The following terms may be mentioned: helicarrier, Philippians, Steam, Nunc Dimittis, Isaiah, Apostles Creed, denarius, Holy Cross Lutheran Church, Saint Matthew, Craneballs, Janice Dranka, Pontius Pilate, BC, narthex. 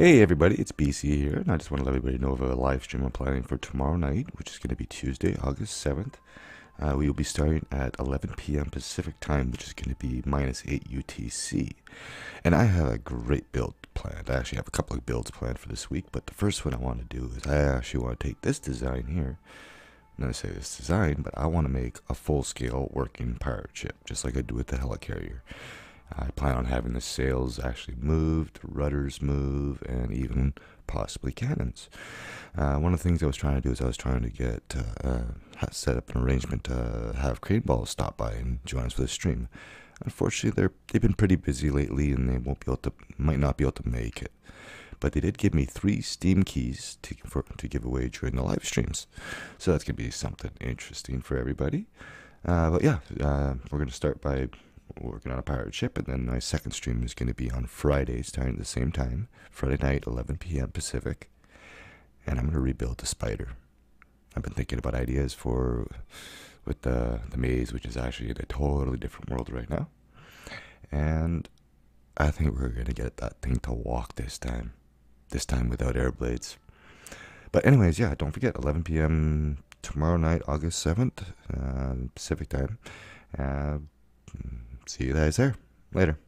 Hey everybody, it's BC here, and I just want to let everybody know of a live stream I'm planning for tomorrow night, which is going to be Tuesday, August 7th. We will be starting at 11 p.m. Pacific time, which is going to be -8 UTC. And I have a great build planned. I actually have a couple of builds planned for this week, but the first one I want to do is I actually want to take this design here. I'm not going to say this design, but I want to make a full-scale working pirate ship, just like I do with the helicarrier. I plan on having the sails actually moved, rudders move, and even possibly cannons. One of the things I was trying to do is I was trying to get set up an arrangement to have Craneballs stop by and join us for the stream. Unfortunately, they've been pretty busy lately, and they might not be able to make it. But they did give me 3 Steam keys to give away during the live streams, so that's gonna be something interesting for everybody. But yeah, we're gonna start by working on a pirate ship, and then my second stream is going to be on Friday, starting at the same time, Friday night, 11 p.m. Pacific, and I'm going to rebuild the spider. I've been thinking about ideas with the maze, which is actually in a totally different world right now, and I think we're going to get that thing to walk this time without air blades. But anyways, yeah, don't forget, 11 p.m. tomorrow night, August 7th, Pacific time. See you guys there. Later.